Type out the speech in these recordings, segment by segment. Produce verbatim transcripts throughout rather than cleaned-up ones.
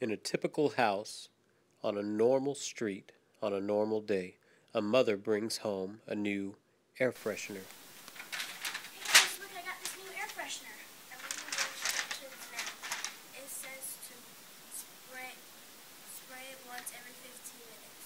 In a typical house, on a normal street, on a normal day, a mother brings home a new air freshener. Hey guys, look, I got this new air freshener. I'm going to use it to now. It says to spray, spray it once every fifteen minutes.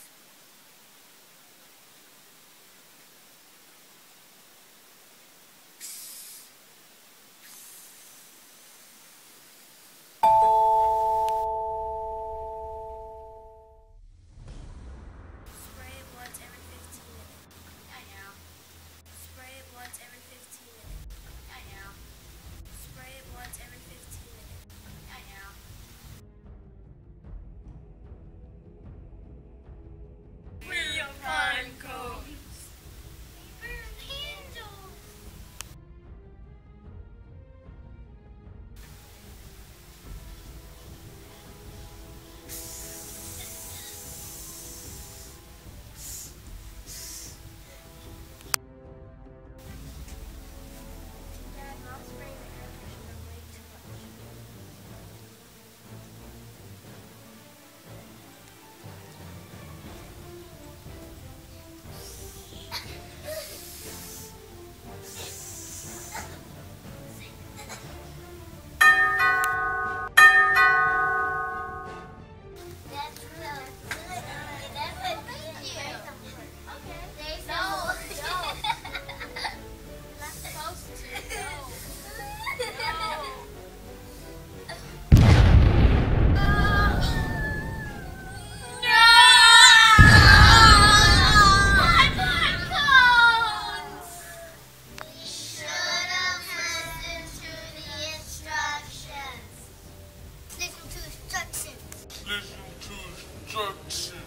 Listen to instructions.